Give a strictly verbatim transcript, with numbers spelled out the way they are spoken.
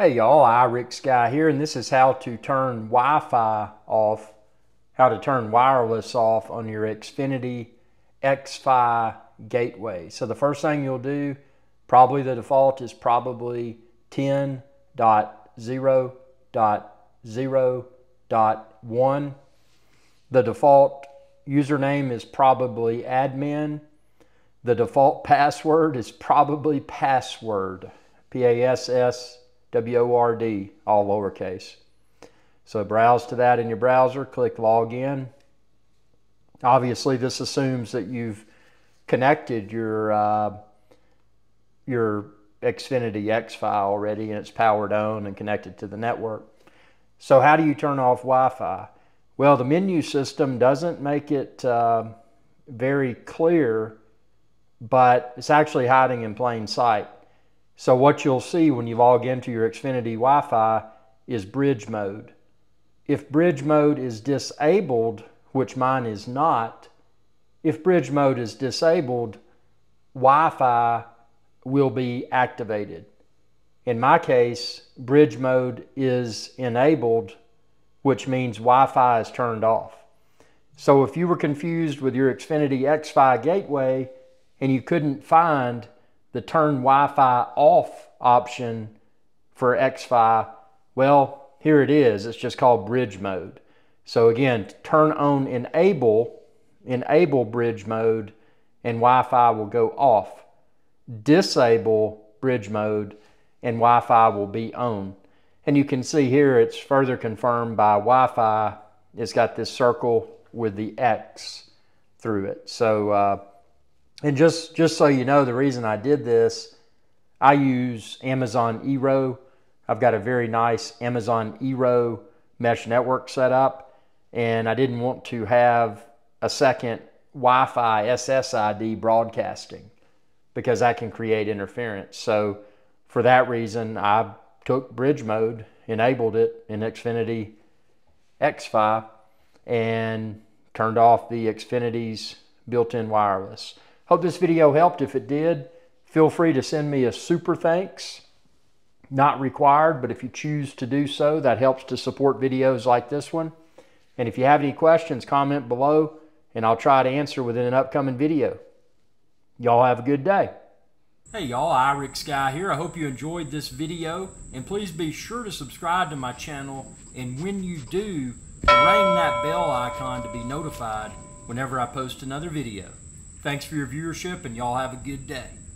Hey y'all, iRickSky here, and this is how to turn Wi-Fi off, how to turn wireless off on your Xfinity XFi gateway. So the first thing you'll do, probably the default is probably ten dot zero dot zero dot one. The default username is probably admin. The default password is probably password, P A S S W O R D, all lowercase. So browse to that in your browser, click log in. Obviously this assumes that you've connected your, uh, your Xfinity XFi already and it's powered on and connected to the network. So how do you turn off Wi-Fi? Well, the menu system doesn't make it uh, very clear, but it's actually hiding in plain sight. So what you'll see when you log into your Xfinity Wi-Fi is bridge mode. If bridge mode is disabled, which mine is not, if bridge mode is disabled, Wi-Fi will be activated. In my case, bridge mode is enabled, which means Wi-Fi is turned off. So if you were confused with your Xfinity XFi gateway and you couldn't find the turn Wi-Fi off option for XFi, well, here it is. It's just called bridge mode. So again, turn on enable, enable bridge mode, and Wi-Fi will go off. Disable bridge mode, and Wi-Fi will be on. And you can see here it's further confirmed by Wi-Fi. It's got this circle with the X through it. So, uh, And just, just so you know, the reason I did this, I use Amazon Eero. I've got a very nice Amazon Eero mesh network set up, and I didn't want to have a second Wi-Fi S S I D broadcasting because that can create interference. So for that reason, I took bridge mode, enabled it in Xfinity XFi, and turned off the Xfinity's built-in wireless. Hope this video helped. If it did, feel free to send me a super thanks. Not required, but if you choose to do so, that helps to support videos like this one. And if you have any questions, comment below, and I'll try to answer within an upcoming video. Y'all have a good day. Hey y'all, iRickSky here. I hope you enjoyed this video, and please be sure to subscribe to my channel, and when you do, ring that bell icon to be notified whenever I post another video. Thanks for your viewership, and y'all have a good day.